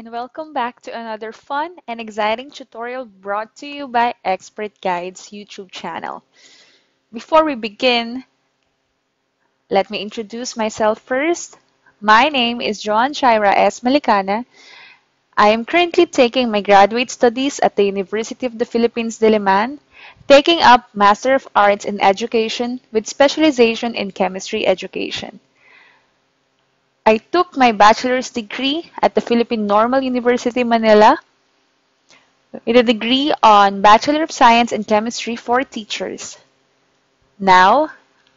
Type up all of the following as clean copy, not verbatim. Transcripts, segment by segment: and welcome back to another fun and exciting tutorial brought to you by Expert Guides YouTube channel. Before we begin, let me introduce myself first. My name is John Chaira S. Malicana. I am currently taking my graduate studies at the University of the Philippines, Diliman, taking up Master of Arts in Education with specialization in Chemistry Education. I took my bachelor's degree at the Philippine Normal University, Manila, with a degree on Bachelor of Science in Chemistry for Teachers. Now,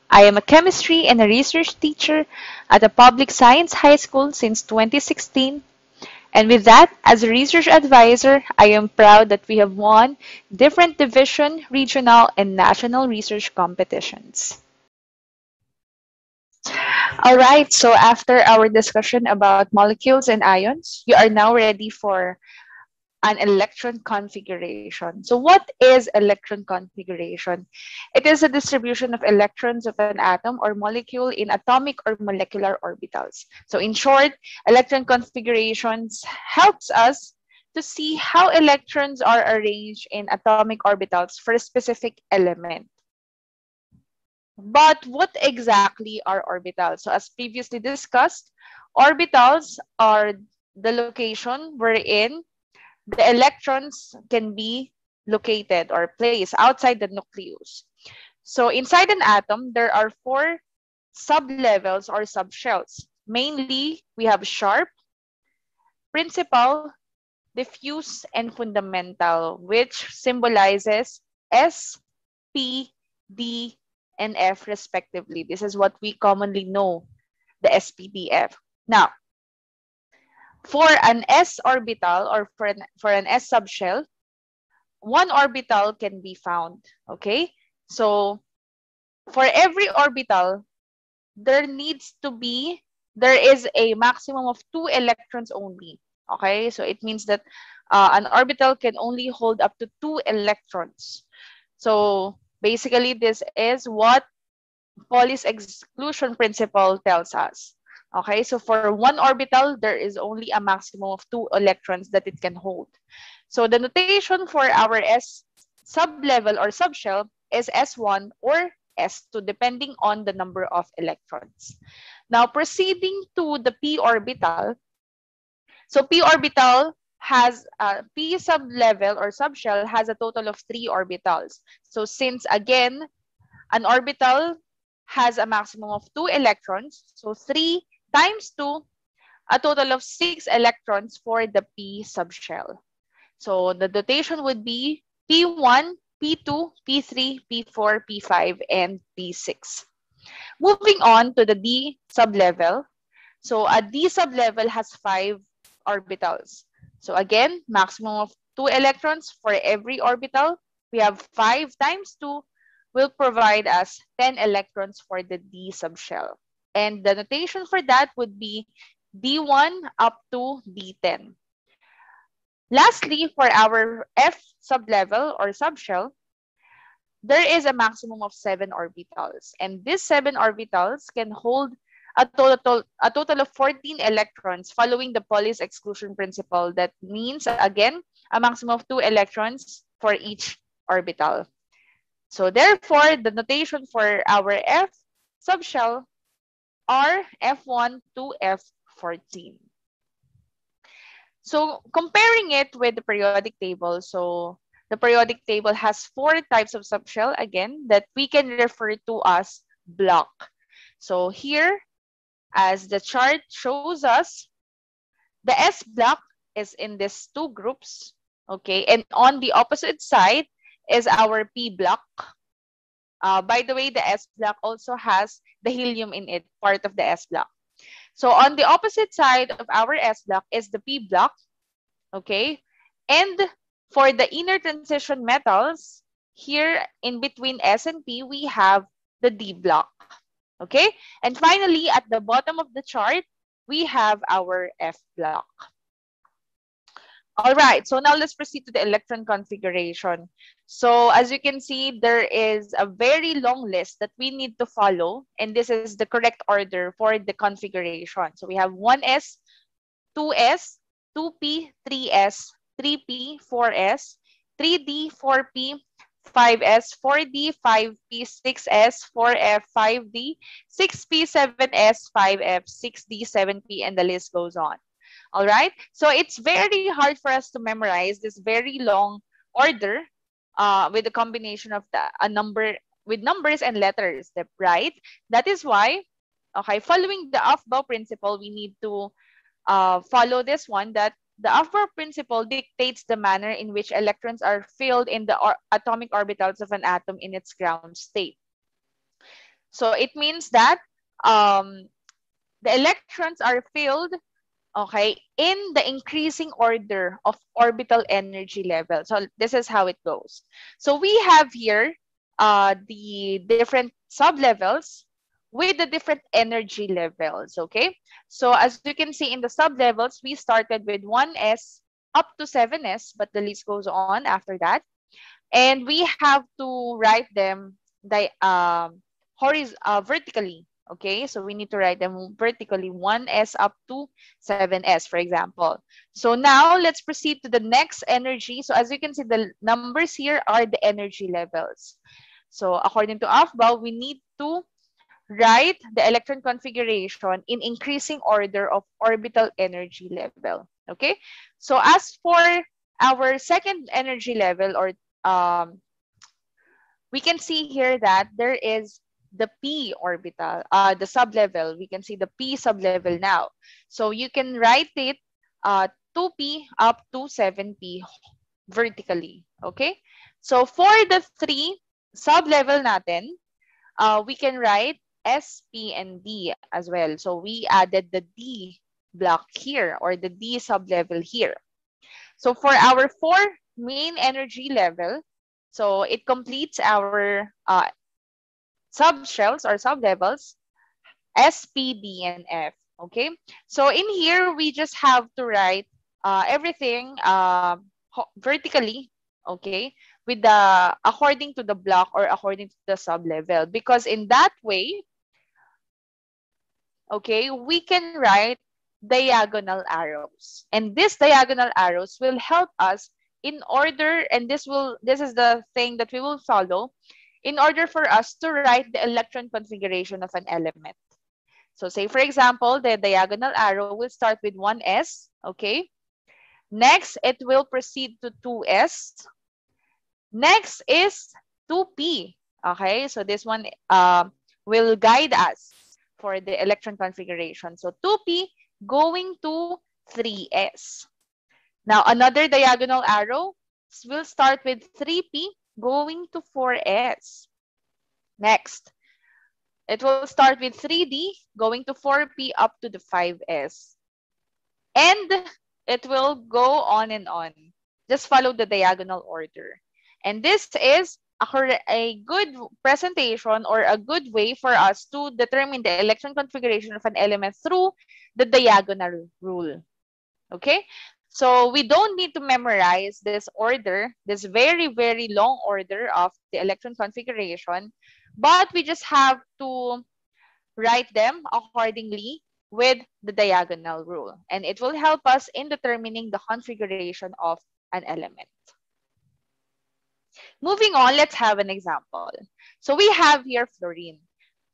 I am a chemistry and a research teacher at a public science high school since 2016. And with that, as a research advisor, I am proud that we have won different division, regional, and national research competitions. All right, so after our discussion about molecules and ions, you are now ready for an electron configuration. So what is electron configuration? It is a distribution of electrons of an atom or molecule in atomic or molecular orbitals. So in short, electron configurations helps us to see how electrons are arranged in atomic orbitals for a specific element. But what exactly are orbitals? So as previously discussed, orbitals are the location wherein the electrons can be located or placed outside the nucleus. So inside an atom, there are four sublevels or subshells. Mainly, we have sharp, principal, diffuse, and fundamental, which symbolizes S, P, D, and F respectively. This is what we commonly know, the SPDF. Now, for an S orbital or for an S subshell, one orbital can be found, okay? So for every orbital, there is a maximum of 2 electrons only, okay? So it means that an orbital can only hold up to 2 electrons. So basically, this is what Pauli's exclusion principle tells us. Okay, so for one orbital, there is only a maximum of 2 electrons that it can hold. So the notation for our S sublevel or subshell is S1 or S2, depending on the number of electrons. Now, proceeding to the P orbital. So P orbital has P sublevel or subshell has a total of 3 orbitals. So since again, an orbital has a maximum of 2 electrons, so 3 times 2, a total of 6 electrons for the P subshell. So the notation would be P1, P2, P3, P4, P5, and P6. Moving on to the D sublevel. So a D sublevel has 5 orbitals. So again, maximum of 2 electrons for every orbital. We have 5 times 2 will provide us 10 electrons for the D subshell. And the notation for that would be D1 up to D10. Lastly, for our F sublevel or subshell, there is a maximum of 7 orbitals. And these 7 orbitals can hold a total of 14 electrons following the Pauli's exclusion principle. That means, again, a maximum of 2 electrons for each orbital. So therefore, the notation for our F subshell are F1 to F14. So comparing it with the periodic table, so the periodic table has 4 types of subshell, again, that we can refer to as block. So here, as the chart shows us, the S block is in these 2 groups, okay? And on the opposite side is our P block. By the way, the S block also has the helium in it, part of the S block. So on the opposite side of our S block is the P block, okay? And for the inner transition metals, here in between S and P, we have the D block, okay? And finally, at the bottom of the chart, we have our F block. All right, so now let's proceed to the electron configuration. So as you can see, there is a very long list that we need to follow, and this is the correct order for the configuration. So we have 1s, 2s, 2p, 3s, 3p, 4s, 3d, 4p, 5s, 4d, 5p, 6s, 4f, 5d, 6p, 7s, 5f, 6d, 7p, and the list goes on. All right, so it's very hard for us to memorize this very long order with the combination of numbers and letters, right? That is why, okay, following the Aufbau principle, we need to follow this one, that the Aufbau principle dictates the manner in which electrons are filled in the atomic orbitals of an atom in its ground state. So it means that the electrons are filled, okay, in the increasing order of orbital energy level. So this is how it goes. So we have here the different sublevels with the different energy levels, okay? So as you can see in the sublevels, we started with 1s up to 7s, but the list goes on after that. And we have to write them vertically, okay? So we need to write them vertically, 1s up to 7s, for example. So now let's proceed to the next energy. So as you can see, the numbers here are the energy levels. So according to Aufbau, we need to write the electron configuration in increasing order of orbital energy level, okay? So as for our second energy level, or we can see here that there is the p orbital, the sublevel. We can see the p sublevel now. So you can write it 2p up to 7p vertically, okay? So for the three sublevel natin, we can write S, P, and D as well. So we added the D block here, or the D sublevel here. So for our four main energy level, so it completes our subshells or sublevels, S, P, D, and F, okay? So in here, we just have to write everything vertically, okay? With the, according to the block or according to the sublevel, because in that way, okay, we can write diagonal arrows, and these diagonal arrows will help us in order, and this is the thing that we will follow in order for us to write the electron configuration of an element. So say, for example, the diagonal arrow will start with 1s, okay? Next, it will proceed to 2s. Next is 2p, okay? So this one will guide us for the electron configuration. So 2p going to 3s. Now, another diagonal arrow will start with 3p going to 4s. Next, it will start with 3d going to 4p up to the 5s. And it will go on and on. Just follow the diagonal order. And this is a good presentation or a good way for us to determine the electron configuration of an element through the diagonal rule, okay? So we don't need to memorize this order, this very, very long order of the electron configuration, but we just have to write them accordingly with the diagonal rule. And it will help us in determining the configuration of an element. Moving on, let's have an example. So we have here fluorine.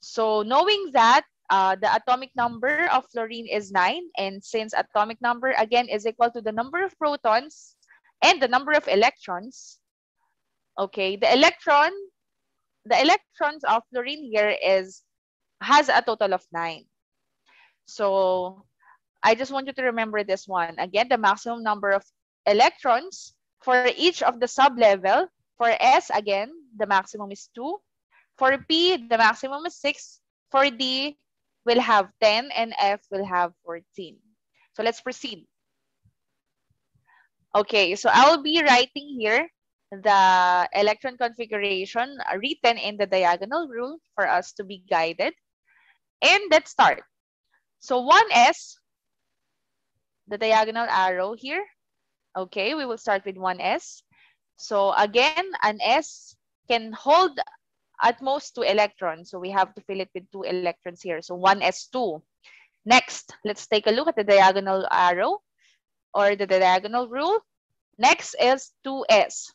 So knowing that the atomic number of fluorine is 9, and since atomic number again is equal to the number of protons and the number of electrons, okay, the electrons of fluorine here has a total of 9. So I just want you to remember this one. Again, the maximum number of electrons for each of the sublevel. For S, again, the maximum is 2. For P, the maximum is 6. For D, we'll have 10, and F will have 14. So let's proceed. Okay, so I'll be writing here the electron configuration written in the diagonal rule for us to be guided. And let's start. So 1S, the diagonal arrow here. Okay, we will start with 1s. So again, an s can hold at most 2 electrons. So we have to fill it with 2 electrons here. So 1s2. Next, let's take a look at the diagonal arrow. or the diagonal rule. Next is 2s.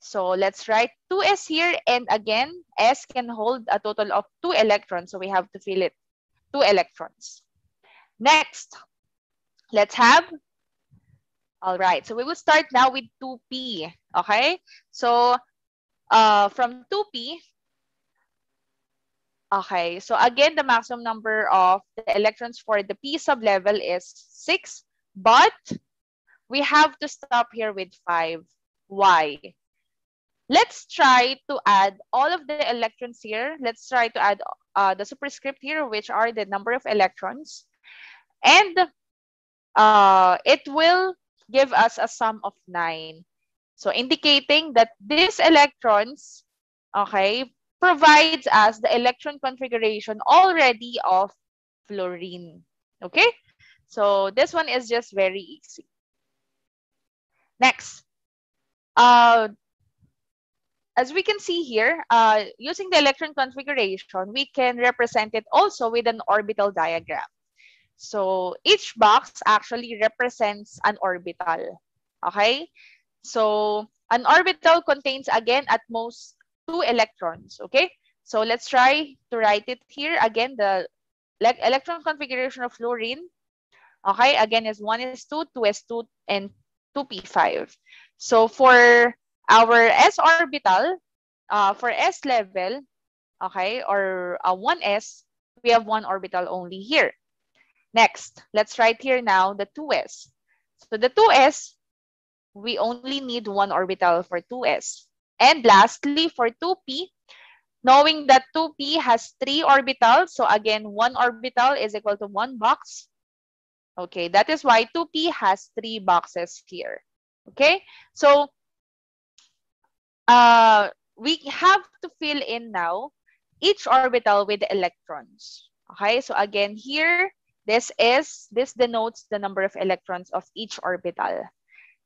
So let's write 2s here. And again, s can hold a total of 2 electrons. So we have to fill it 2 electrons. Next, let's have, all right. So we will start now with 2p, okay? So from 2p, okay, so again, the maximum number of the electrons for the p sublevel is 6, but we have to stop here with 5. Why? Let's try to add all of the electrons here. Let's try to add the superscript here, which are the number of electrons. And it will give us a sum of 9. So indicating that these electrons, okay, provides us the electron configuration already of fluorine, okay? So this one is just very easy. Next, as we can see here, using the electron configuration, we can represent it also with an orbital diagram. So each box actually represents an orbital, okay? So an orbital contains, again, at most 2 electrons, okay? So let's try to write it here. Again, the electron configuration of fluorine, okay, again, is 1s2, 2s2, and 2p5. So for our s orbital, for s level, okay, or 1s, we have 1 orbital only here. Next, let's write here now the 2s. So the 2s, we only need 1 orbital for 2s. And lastly, for 2p, knowing that 2p has 3 orbitals, so again, 1 orbital is equal to 1 box. Okay, that is why 2p has 3 boxes here. Okay, so we have to fill in now each orbital with electrons. Okay, so again here, this denotes the number of electrons of each orbital.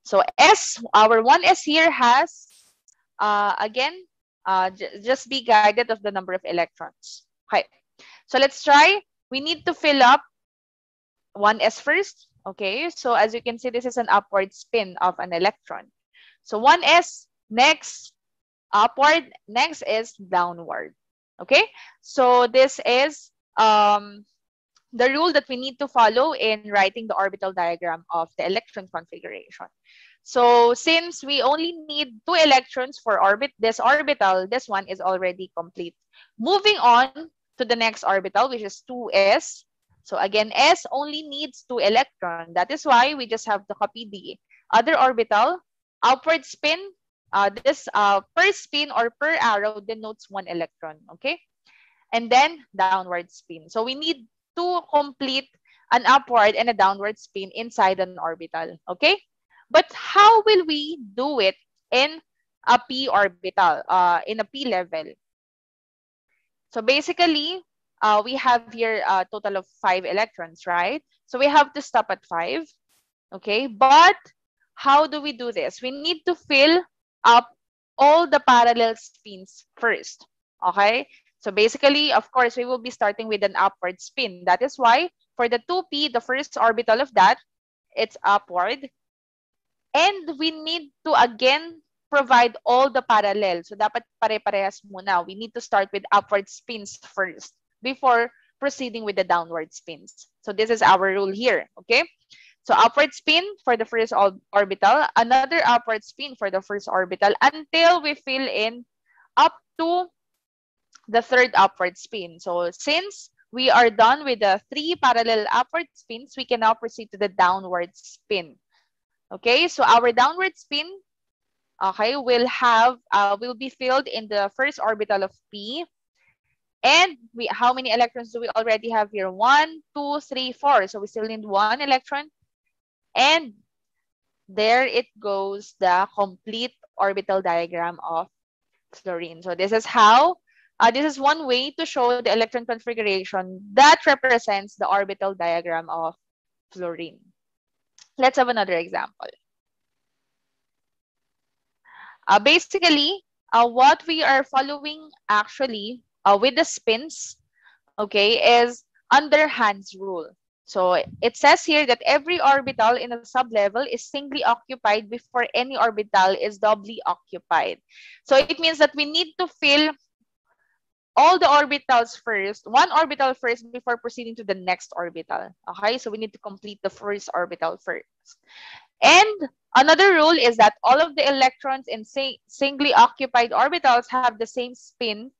So s, our 1s here has, just be guided of the number of electrons. Okay, so let's try. We need to fill up 1s first. Okay, so as you can see, this is an upward spin of an electron. So 1s, next upward, next is downward. Okay, so this is the rule that we need to follow in writing the orbital diagram of the electron configuration. So since we only need 2 electrons for this orbital, this one is already complete. Moving on to the next orbital, which is 2s. So again, s only needs 2 electrons. That is why we just have to copy the other orbital. Upward spin, per spin or per arrow denotes 1 electron, okay? And then downward spin. So we need to complete an upward and a downward spin inside an orbital, okay? But how will we do it in a p orbital, in a p level? So basically, we have here a total of 5 electrons, right? So we have to stop at 5, okay? But how do we do this? We need to fill up all the parallel spins first, okay? So basically, of course, we will be starting with an upward spin. That is why for the 2p, the first orbital of that, it's upward. And we need to, again, provide all the parallel. So dapat pare-parehas muna. We need to start with upward spins first before proceeding with the downward spins. So this is our rule here, okay? So upward spin for the first orbital, another upward spin for the first orbital until we fill in up to the 3rd upward spin. So since we are done with the 3 parallel upward spins, we can now proceed to the downward spin. Okay, so our downward spin, okay, will be filled in the first orbital of p. And how many electrons do we already have here? 1, 2, 3, 4. So we still need 1 electron. And there it goes, the complete orbital diagram of fluorine. So this is how, this is one way to show the electron configuration that represents the orbital diagram of fluorine. Let's have another example. Basically, what we are following actually with the spins, okay, is under Hund's rule. So it says here that every orbital in a sublevel is singly occupied before any orbital is doubly occupied. So it means that we need to fill all the orbitals first, one orbital first, before proceeding to the next orbital. Okay, so we need to complete the first orbital first. And another rule is that all of the electrons in singly occupied orbitals have the same spin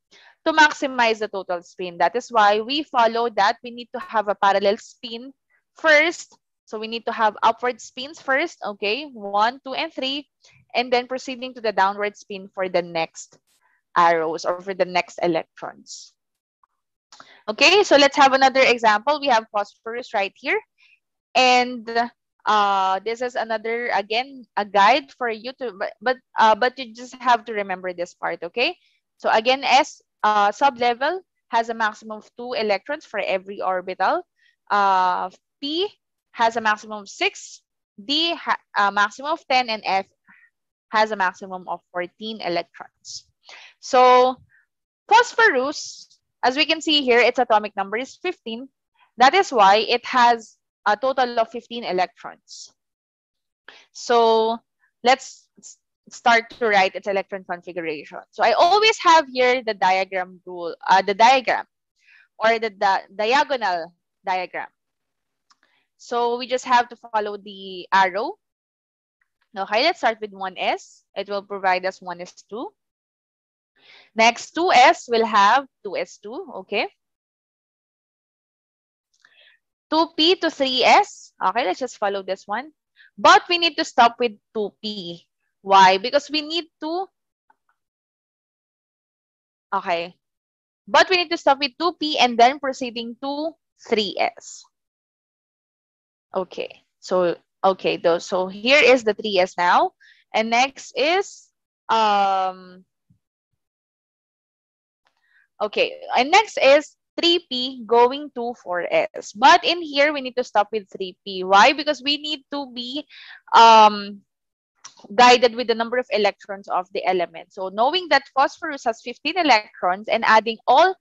to maximize the total spin. That is why we follow that we need to have a parallel spin first. So we need to have upward spins first, okay, 1, 2, and 3, and then proceeding to the downward spin for the next arrows or for the next electrons. Okay, so let's have another example. We have phosphorus right here. And this is another, again, a guide for you to, but you just have to remember this part, okay? So again, S sublevel has a maximum of 2 electrons for every orbital. P has a maximum of 6, D a maximum of 10, and F has a maximum of 14 electrons. So phosphorus, as we can see here, its atomic number is 15. That is why it has a total of 15 electrons. So let's start to write its electron configuration. So I always have here the diagram rule, the diagram or the diagonal diagram. So we just have to follow the arrow. Okay, let's start with 1s. It will provide us 1s2. Next, 2s will have 2s2, okay? 2p to 3s. Okay, let's just follow this one. But we need to stop with 2p. Why? Because we need to... Okay. But we need to stop with 2p and then proceeding to 3s. Okay. So, okay. So here is the 3s now. And next is... Okay. And next is 3p going to 4s. But in here, we need to stop with 3p. Why? Because we need to be guided with the number of electrons of the element. So knowing that phosphorus has 15 electrons and adding all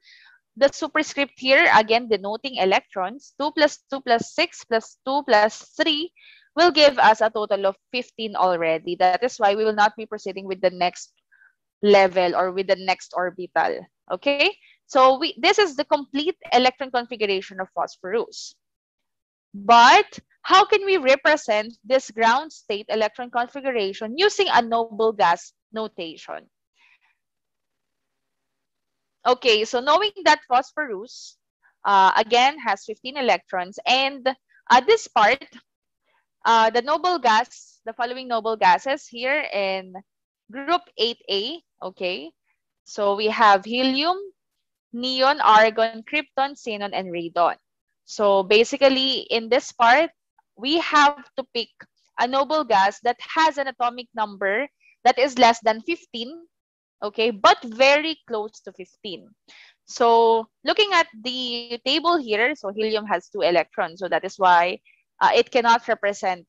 the superscript here, again, denoting electrons, 2 plus 2 plus 6 plus 2 plus 3 will give us a total of 15 already. That is why we will not be proceeding with the next level or with the next orbital. Okay, so this is the complete electron configuration of phosphorus. But how can we represent this ground state electron configuration using a noble gas notation? Okay, so knowing that phosphorus, again, has 15 electrons. And at this part, the noble gas, the following noble gases here in group 8A, okay? So we have helium, neon, argon, krypton, xenon, and radon. So basically, in this part, we have to pick a noble gas that has an atomic number that is less than 15, okay, but very close to 15. So looking at the table here, so helium has 2 electrons. So that is why it cannot represent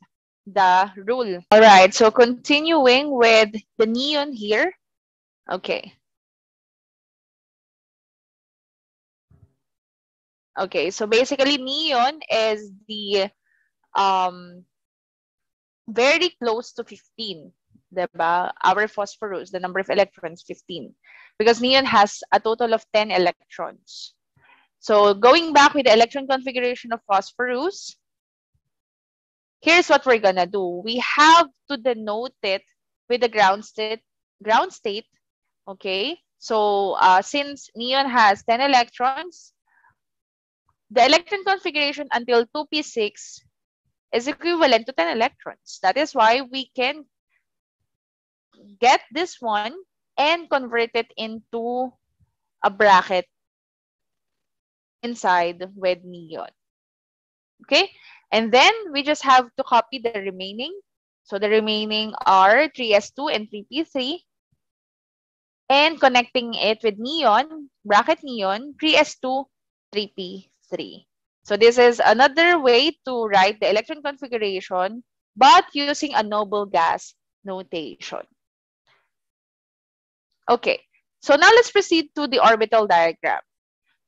the rule. All right, so continuing with the neon here. Okay. Okay, so basically neon is the very close to 15, diba? Our phosphorus, the number of electrons, 15. Because neon has a total of 10 electrons. So going back with the electron configuration of phosphorus, here's what we're gonna do. We have to denote it with the ground state, okay? So since neon has 10 electrons, the electron configuration until 2p6 is equivalent to 10 electrons. That is why we can get this one and convert it into a bracket inside with neon. Okay? And then we just have to copy the remaining. So the remaining are 3s2 and 3p3. And connecting it with neon, bracket neon, 3s2, 3p3. So this is another way to write the electron configuration, but using a noble gas notation. Okay, so now let's proceed to the orbital diagram.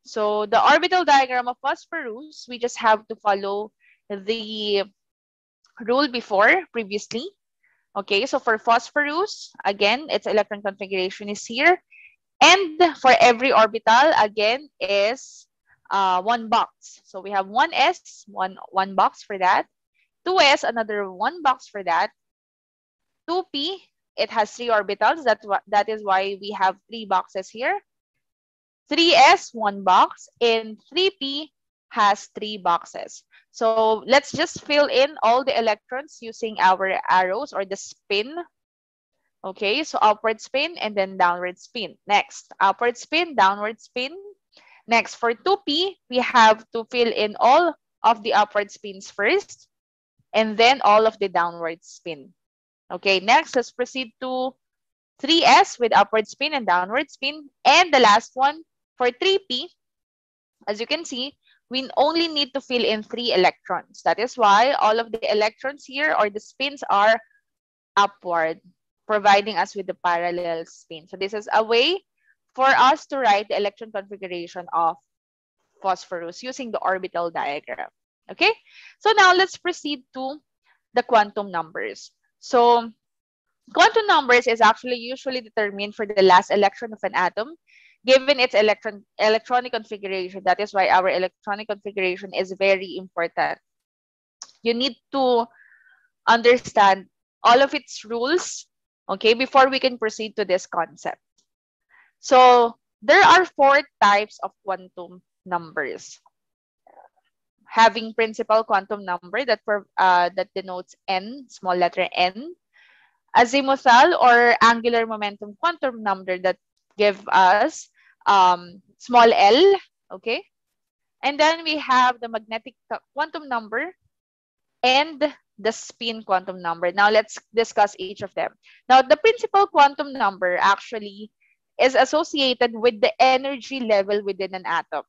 So the orbital diagram of phosphorus, we just have to follow the rule before previously. Okay, so for phosphorus, again, its electron configuration is here. And for every orbital, again, is one box. So we have one S, one box for that. 2s, another one box for that. 2p, it has three orbitals. That is why we have three boxes here. 3s, one box. And 3p has three boxes. So let's just fill in all the electrons using our arrows or the spin. Okay, so upward spin and then downward spin. Next, upward spin, downward spin. Next, for 2p, we have to fill in all of the upward spins first and then all of the downward spin. Okay, next, let's proceed to 3s with upward spin and downward spin. And the last one, for 3p, as you can see, we only need to fill in three electrons. That is why all of the electrons here or the spins are upward, providing us with the parallel spin. So this is a way for us to write the electron configuration of phosphorus using the orbital diagram. Okay, so now let's proceed to the quantum numbers. So quantum numbers is actually usually determined for the last electron of an atom given its electronic configuration. That is why our electronic configuration is very important. You need to understand all of its rules, okay, before we can proceed to this concept. So there are four types of quantum numbers. Having principal quantum number that denotes n, small letter n. Azimuthal or angular momentum quantum number that give us small l, okay? And then we have the magnetic quantum number and the spin quantum number. Now let's discuss each of them. Now the principal quantum number actually is associated with the energy level within an atom.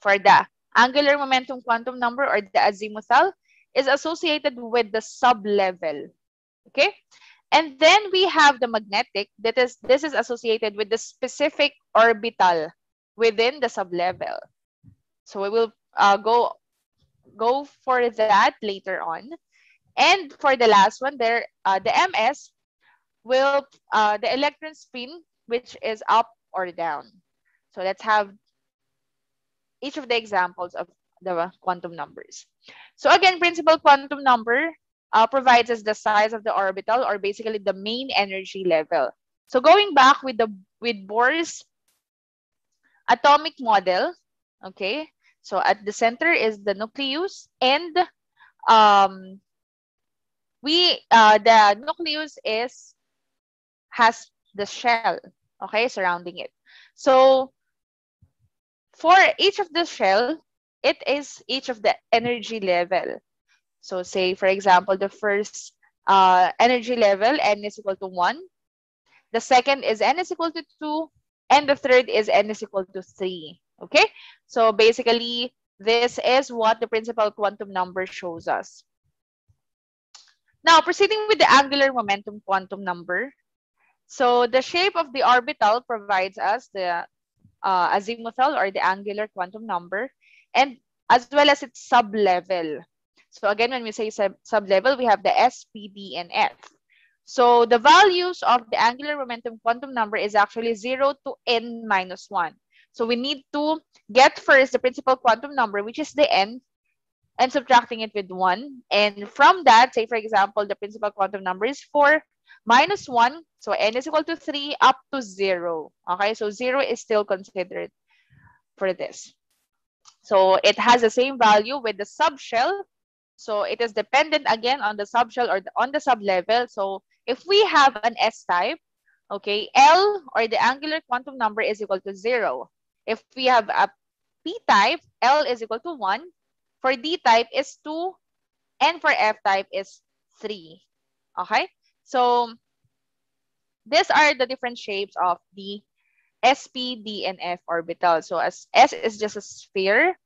For the angular momentum quantum number or the azimuthal is associated with the sublevel, okay? And then we have the magnetic, that is, this is associated with the specific orbital within the sublevel. So we will go for that later on. And for the last one, there the MS will the electron spin, which is up or down. So let's have each of the examples of the quantum numbers. So again, principal quantum number provides us the size of the orbital or basically the main energy level. So going back with Bohr's atomic model, okay, so at the center is the nucleus, and the nucleus has the shell, okay, surrounding it. So for each of the shell, it is each of the energy level. So say, for example, the first energy level, n is equal to 1. The second is n is equal to 2. And the third is n is equal to 3. Okay? So basically, this is what the principal quantum number shows us. Now, proceeding with the angular momentum quantum number. So the shape of the orbital provides us the azimuthal or the angular quantum number, and as well as its sublevel. So again, when we say sublevel, we have the S, P, D, and F. So the values of the angular momentum quantum number is actually 0 to n minus 1. So we need to get first the principal quantum number, which is the n, and subtracting it with 1. And from that, say, for example, the principal quantum number is 4 minus 1. So n is equal to 3 up to 0. Okay, so 0 is still considered for this. So it has the same value with the subshell. So it is dependent again on the subshell or on the sublevel. So if we have an S type, okay, L or the angular quantum number is equal to 0. If we have a P type, L is equal to 1. For D type is 2. And for F type is 3. Okay, so these are the different shapes of the S, P, D, and F orbital. So as S is just a sphere.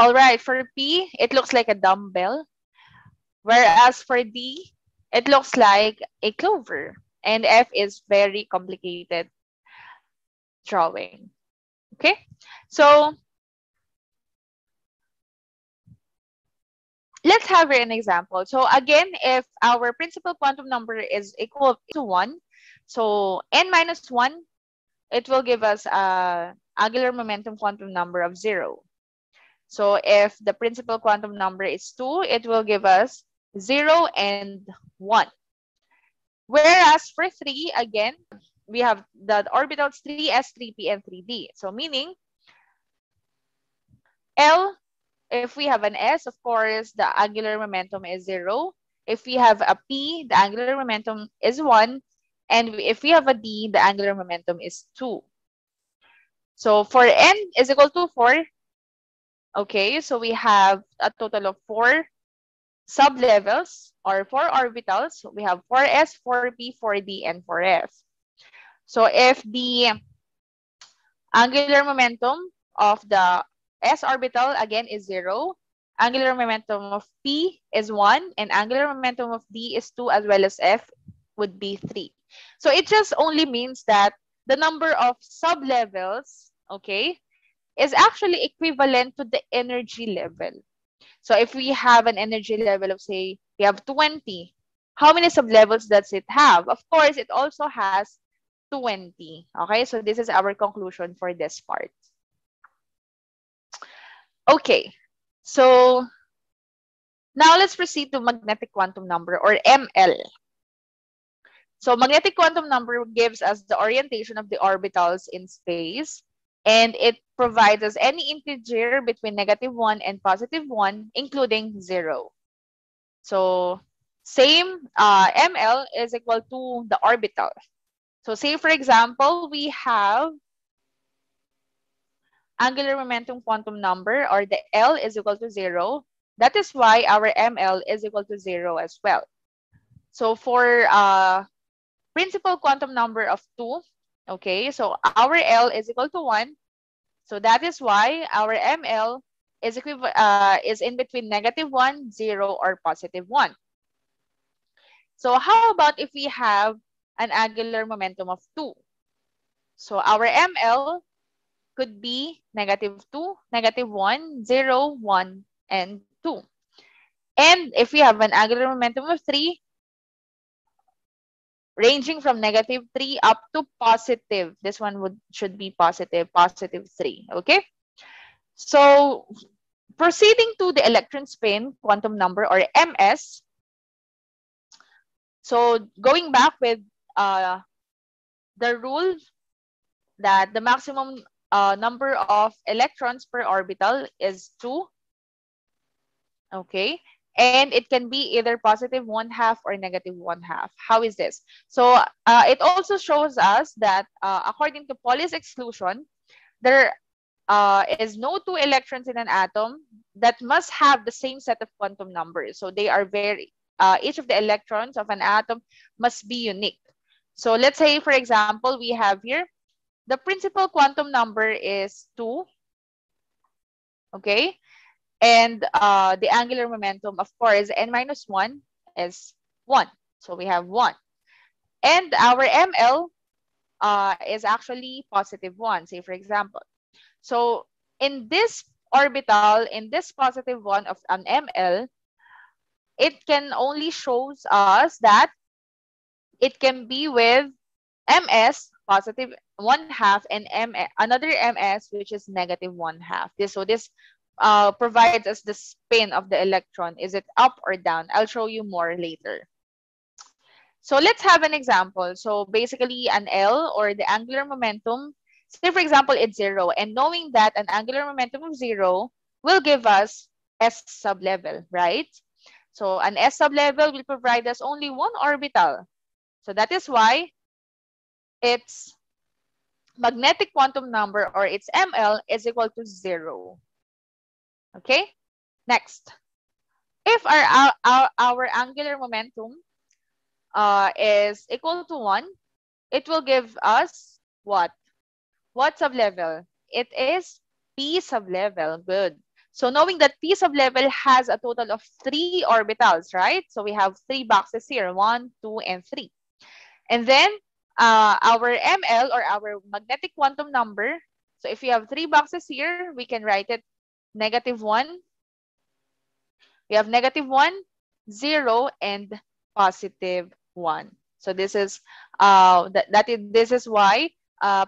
All right, for P, it looks like a dumbbell, whereas for D, it looks like a clover, and F is very complicated drawing. Okay, so let's have here an example. So again, if our principal quantum number is equal to 1, so n minus 1, it will give us an angular momentum quantum number of 0. So if the principal quantum number is 2, it will give us 0 and 1. Whereas for 3, again, we have the orbitals 3s, 3p, and 3d. So meaning, L, if we have an s, of course, the angular momentum is 0. If we have a p, the angular momentum is 1. And if we have a d, the angular momentum is 2. So for n is equal to 4, okay, so we have a total of 4 sublevels or 4 orbitals. We have 4s, 4p, 4d, and 4f. So if the angular momentum of the s orbital, again, is 0, angular momentum of p is 1, and angular momentum of d is 2, as well as f would be 3. So it just only means that the number of sublevels, okay, is actually equivalent to the energy level. So if we have an energy level of, say, we have 20, how many sublevels does it have? Of course, it also has 20, okay? So this is our conclusion for this part. Okay, so now let's proceed to magnetic quantum number, or ML. So magnetic quantum number gives us the orientation of the orbitals in space, and it provides us any integer between -1 and +1, including 0. So same ML is equal to the orbital. So say, for example, we have angular momentum quantum number, or the L, is equal to 0. That is why our ML is equal to 0 as well. So for principal quantum number of 2, okay, so our L is equal to 1. So that is why our ML is in between -1, 0, or +1. So how about if we have an angular momentum of 2? So our ML could be -2, -1, 0, 1, and 2. And if we have an angular momentum of 3, ranging from -3 up to positive. This one should be positive 3, okay? So proceeding to the electron spin quantum number, or MS. So going back with the rule that the maximum number of electrons per orbital is 2, okay? And it can be either +1/2 or -1/2. How is this? So it also shows us that according to Pauli's exclusion, there is no two electrons in an atom that must have the same set of quantum numbers. So they are each of the electrons of an atom must be unique. So let's say, for example, we have here, the principal quantum number is 2, okay? And the angular momentum, of course, n minus 1 is 1. So we have 1. And our ML is actually +1, say, for example. So in this orbital, in this +1 of an ML, it can only show us that it can be with MS, +1/2, and another MS, which is -1/2. So this provides us the spin of the electron. Is it up or down? I'll show you more later. So let's have an example. So basically an L, or the angular momentum, say for example, it's 0. And knowing that an angular momentum of 0 will give us S sublevel, right? So an S sublevel will provide us only one orbital. So that is why its magnetic quantum number, or its ML, is equal to 0. Okay, next. If our angular momentum is equal to 1, it will give us what? What sublevel? It is P sublevel. Good. So knowing that P sublevel has a total of 3 orbitals, right? So we have 3 boxes here, 1, 2, and 3. And then our ML, or our magnetic quantum number, So if you have three boxes here, we can write it -1. We have -1, 0, and +1. So this is this is why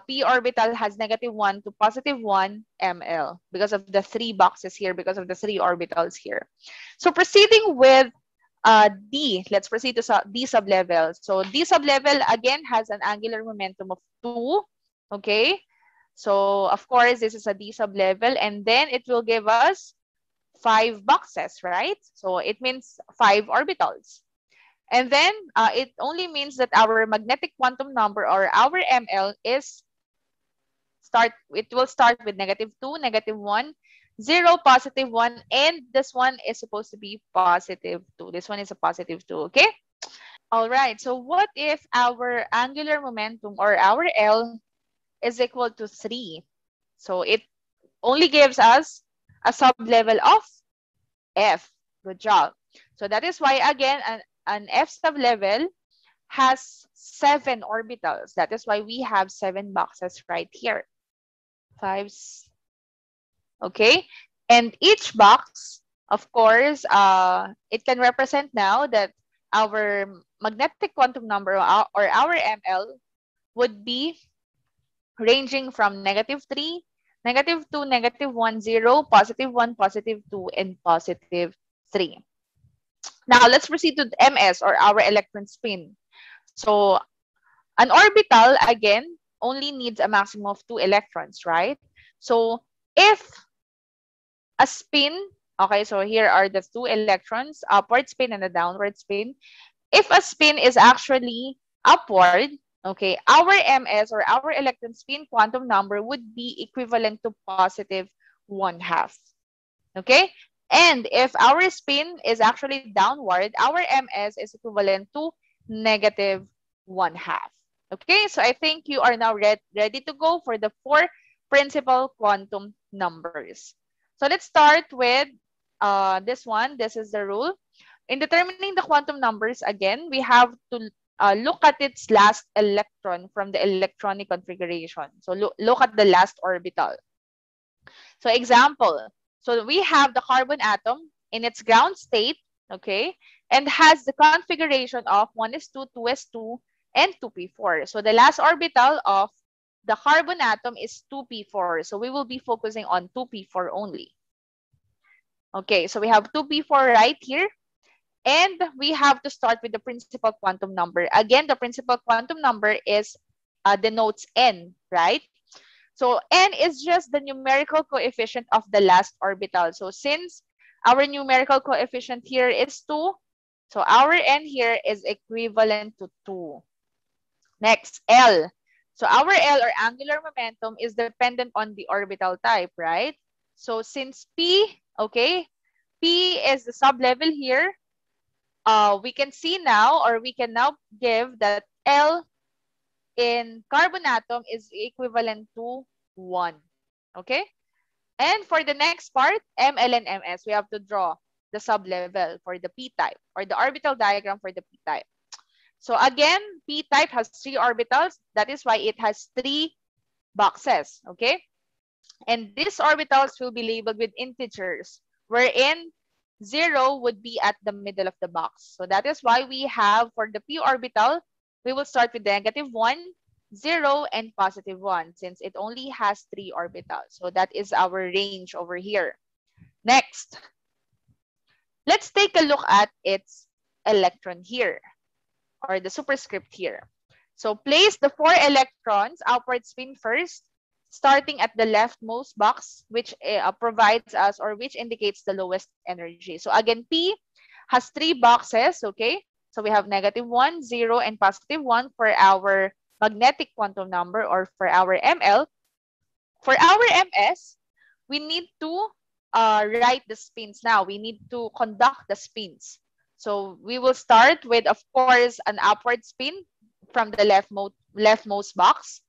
p orbital has -1 to +1 ml, because of the three boxes here, because of the three orbitals here. So proceeding with D, let's proceed to D sublevel. So D sublevel again has an angular momentum of 2. Okay, so of course this is a D sublevel, and then it will give us 5 boxes, right? So it means 5 orbitals. And then it only means that our magnetic quantum number, or our ML, is it will start with -2, -1, 0, +1, and this one is supposed to be +2. This one is a +2, okay? All right, so what if our angular momentum, or our L, is equal to 3? So it only gives us a sublevel of F. Good job. So that is why, again, an F sublevel has 7 orbitals. That is why we have 7 boxes right here. 5s. Okay. And each box, of course, it can represent now that our magnetic quantum number, or our ML, would be ranging from -3, -2, -1, 0, +1, +2, and +3. Now, let's proceed to MS, or our electron spin. So, an orbital, again, only needs a maximum of 2 electrons, right? So, if a spin, okay, so here are the 2 electrons, upward spin and a downward spin. If a spin is actually upward, okay, our MS, or our electron spin quantum number, would be equivalent to +1/2. Okay? And if our spin is actually downward, our MS is equivalent to -1/2. Okay, so I think you are now ready to go for the 4 principal quantum numbers. So let's start with this one. This is the rule. In determining the quantum numbers, again, we have to look at its last electron from the electronic configuration. So look at the last orbital. So example. So we have the carbon atom in its ground state, okay, and has the configuration of 1s2, 2s2, and 2p4. So the last orbital of the carbon atom is 2p4. So we will be focusing on 2p4 only. Okay, so we have 2p4 right here. And we have to start with the principal quantum number. Again, the principal quantum number is denotes n, right? So n is just the numerical coefficient of the last orbital. So since our numerical coefficient here is 2, so our n here is equivalent to 2. Next, L. So our L, or angular momentum, is dependent on the orbital type, right? So since P, okay, P is the sublevel here. We can see now, or we can now give that L in carbon atom is equivalent to 1, okay? And for the next part, ML and MS, we have to draw the sublevel for the p-type, or the orbital diagram for the p-type. So again, p-type has 3 orbitals. That is why it has 3 boxes, okay? And these orbitals will be labeled with integers, wherein 0 would be at the middle of the box. So that is why we have, for the p orbital, we will start with -1, 0, and +1, since it only has 3 orbitals. So that is our range over here. Next, let's take a look at its electron here, or the superscript here. So place the 4 electrons upward spin first, starting at the leftmost box, which provides us, or which indicates the lowest energy. So again, P has 3 boxes, okay? So we have -1, 0, and +1 for our magnetic quantum number, or for our ML. For our MS, we need to write the spins now. We need to conduct the spins. So we will start with, of course, an upward spin from the leftmost box.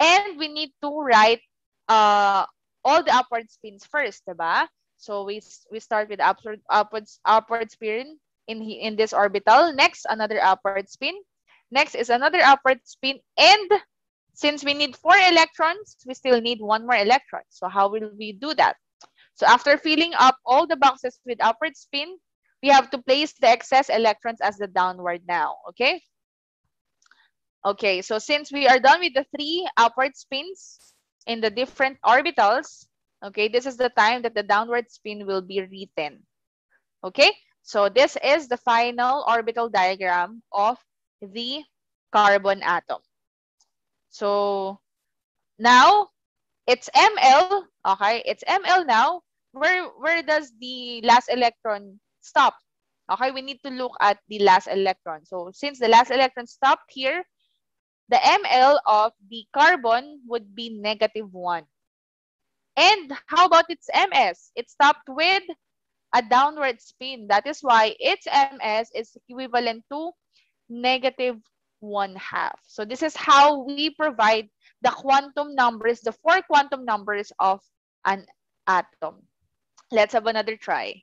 And we need to write all the upward spins first, right? So we start with upward spin. In this orbital. Next, another upward spin. Next is another upward spin. And Since we need 4 electrons, we still need 1 more electron. So how will we do that? So after filling up all the boxes with upward spin, we have to place the excess electrons as the downward now, okay? Okay, so since we are done with the 3 upward spins in the different orbitals, okay, this is the time that the downward spin will be written, okay? So this is the final orbital diagram of the carbon atom. So now it's ML, okay? It's ML now. Where does the last electron stop? Okay, we need to look at the last electron. So since the last electron stopped here, the ML of the carbon would be -1. And how about its MS? It stopped with a downward spin. That is why its MS is equivalent to -1/2. So this is how we provide the quantum numbers, the 4 quantum numbers of an atom. Let's have another try.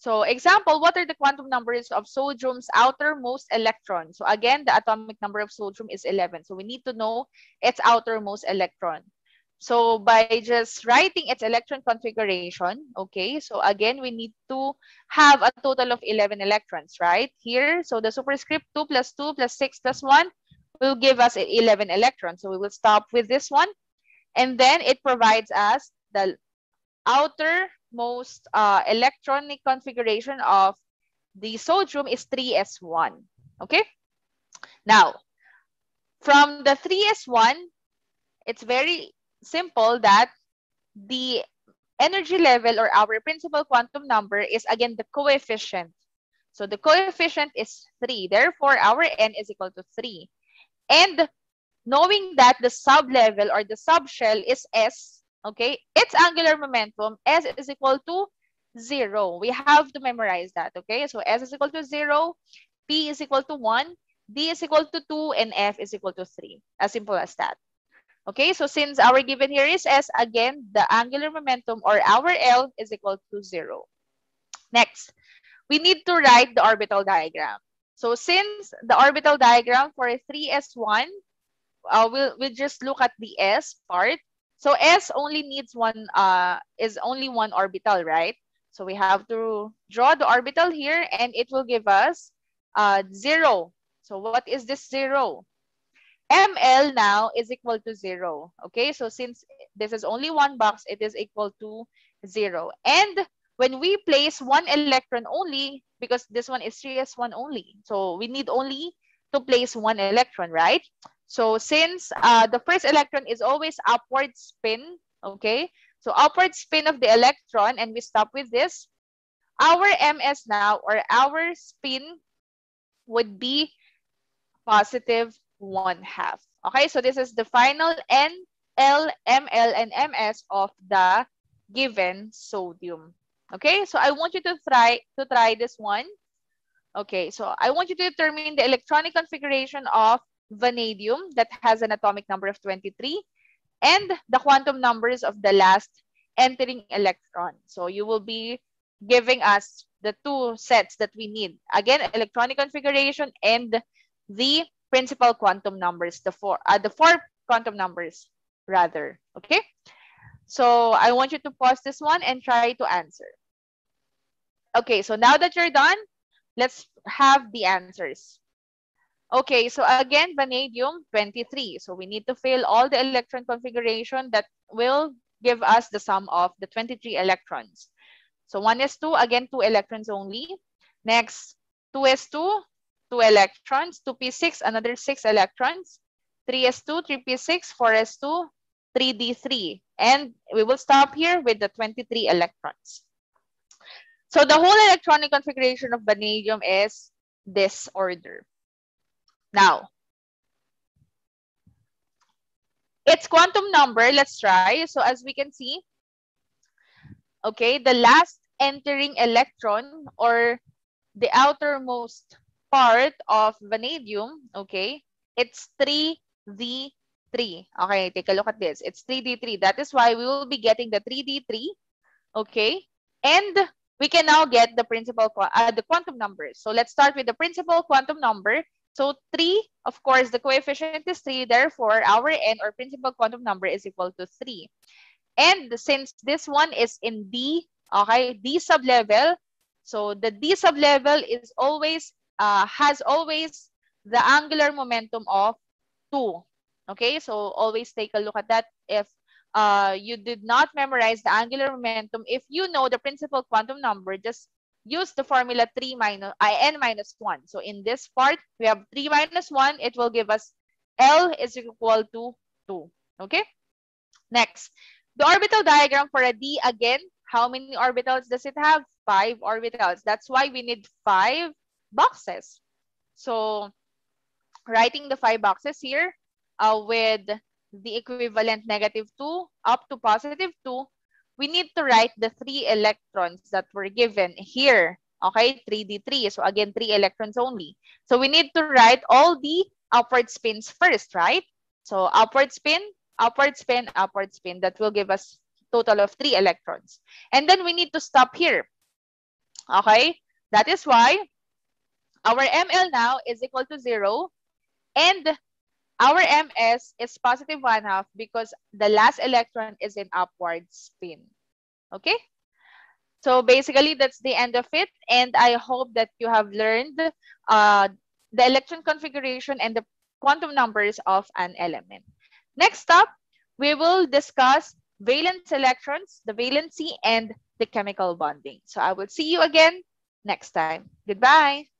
So example, what are the quantum numbers of sodium's outermost electron? So again, the atomic number of sodium is 11. So we need to know its outermost electron. So by just writing its electron configuration, okay, so again, we need to have a total of 11 electrons, right? Here, so the superscript 2 + 2 + 6 + 1 will give us 11 electrons. So we will stop with this one. And then it provides us the outermost electronic configuration of the sodium is 3s1, okay? Now, from the 3s1, it's very simple that the energy level or our principal quantum number is again the coefficient. So the coefficient is 3. Therefore, our n is equal to 3. And knowing that the sublevel or the subshell is s, okay, its angular momentum, s is equal to 0. We have to memorize that, okay? So s is equal to 0, p is equal to 1, d is equal to 2, and f is equal to 3. As simple as that. Okay, so since our given here is s, again, the angular momentum or our L is equal to 0. Next, we need to write the orbital diagram. So since the orbital diagram for 3s1, we'll just look at the s part. So s only needs only one orbital, right? So we have to draw the orbital here and it will give us 0. So what is this 0? ML now is equal to 0. Okay, so since this is only one box, it is equal to 0. And when we place 1 electron only, because this one is 3s1 only, so we need only to place 1 electron, right? So since the first electron is always upward spin, okay, so upward spin of the electron, and we stop with this, our MS now or our spin would be +1/2. Okay, so this is the final N, L, ML, and MS of the given sodium. Okay, so I want you to try this one. Okay, so I want you to determine the electronic configuration of vanadium that has an atomic number of 23 and the quantum numbers of the last entering electron. So you will be giving us the 2 sets that we need. Again, electronic configuration and the principal quantum numbers, the four quantum numbers rather, okay? So I want you to pause this one and try to answer. Okay, so now that you're done, let's have the answers. Okay, so again, vanadium 23. So we need to fill all the electron configuration that will give us the sum of the 23 electrons. So 1s2, again, 2 electrons only. Next, 2s2. 2 electrons, 2p6, another 6 electrons, 3s2, 3p6, 4s2, 3d3. And we will stop here with the 23 electrons. So the whole electronic configuration of vanadium is this order. Now, its quantum number, let's try. So as we can see, okay, the last entering electron or the outermost part of vanadium, okay, it's 3d3. Okay, take a look at this. It's 3d3. That is why we will be getting the 3d3, okay? And we can now get the principal, the quantum numbers. So let's start with the principal quantum number So 3, of course, the coefficient is 3. Therefore, our n or principal quantum number is equal to 3. And since this one is in D, okay, D sublevel. So the D sublevel is always has always the angular momentum of 2. Okay, so always take a look at that. If you did not memorize the angular momentum, if you know the principal quantum number, just use the formula n minus 1. So in this part, we have 3 minus 1. It will give us L is equal to 2. Okay, next. The orbital diagram for a D, again, how many orbitals does it have? 5 orbitals. That's why we need 5 boxes. So writing the 5 boxes here with the equivalent -2 up to +2, we need to write the 3 electrons that were given here. Okay, 3d3. So again, 3 electrons only. So we need to write all the upward spins first, right? So upward spin, upward spin, upward spin. That will give us total of 3 electrons. And then we need to stop here. Okay, that is why our ML now is equal to 0. And our MS is +1/2 because the last electron is in upward spin. Okay? So basically, that's the end of it. And I hope that you have learned the electron configuration and the quantum numbers of an element. Next up, we will discuss valence electrons, the valency, and the chemical bonding. So I will see you again next time. Goodbye.